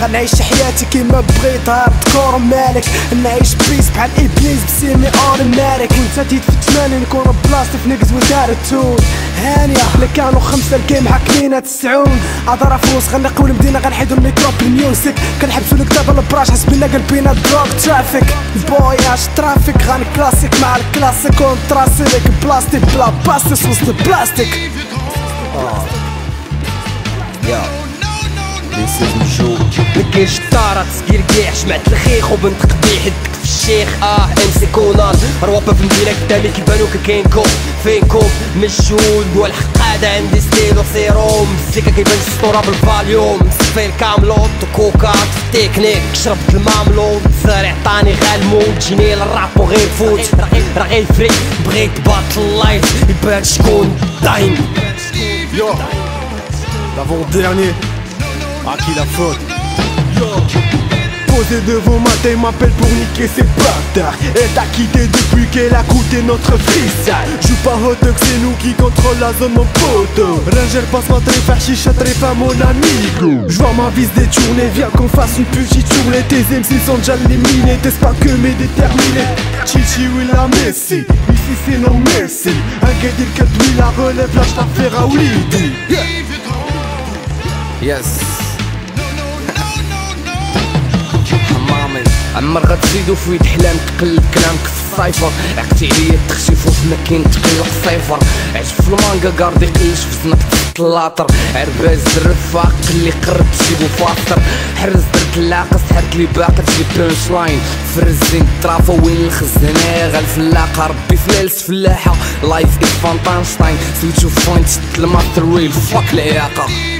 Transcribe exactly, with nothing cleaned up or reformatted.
غنعيش حياتي كيما بغيت هاردكور مالك نعيش بيس بحال ابليس بسيمي اوتوماتيك انت تيت في ثمانين نكون بلاصتي في نيكز ودار التون هانية اللي كانوا خمسة الكيم حاكمينا تسعون عذرا فلوس غنقيو المدينة غنحيدو الميكرو بالميوزك كنحبسو الكتاب البراش حسبنا قلبينا دروك ترافيك فواياج ترافيك غنكلاسيك مع الكلاسيك ونتراسي ليك بلاستيك بلا باستيس وسط البلاستيك. نسيت نشوف مكاينش طارة تسكير كيع جمعت الخيخ وبنت قطيح يدك في الشيخ اه امسي كونان روابا في المدينة قدامي كيبانو كاينكم فينكم مجهول والحقادة عندي ستيل وسيروم السيكا كيبان السطورة بالفاليوم نصفي الكاملوت وكوكا تكنيك شربت الماملوت سارع طاني غالموت جيني للراب وغير فوت راه فري بغيت باتل اللايف يبان شكون دايم. Yo, l'avant-dernier, à qui la faute? Posé devant ma taille m'appelle pour niquer ces bâtards. Elle t'a quitté depuis qu'elle a coûté notre fils. Joue pas hot dog, c'est nous qui contrôle la zone mon poteau. Ranger passe ma très faire chicha très fa mon amigo. J'vois ma vis détournée, viens qu'on fasse une petite journée. Tes M C sont déjà éliminés, t'es pas que mais déterminés. Chichi ou la Messi, ici c'est non Messi. Un gars dit que lui la relève, lâche la Ferraoulidi. Yes. عمر غتزيدو في ويد حلامك تقلب كلامك في الصيفر عقتي عليا التخشيف وفي مكين تقلق صيفر عجب في المانكا كاردي قلش في زنك تحت اللاطر عرباز الرفاق اللي قرب تجيبو فاطر حرز درت اللاقص تحرك لي باقي تجيب بانش لاين فرزين الطرافة وين الخزانة غالفلاقة ربي فلالس فلاحة لايف إز فانتانشتاين سويتشو فوين تشد الماستر ويل فاك الإعاقة.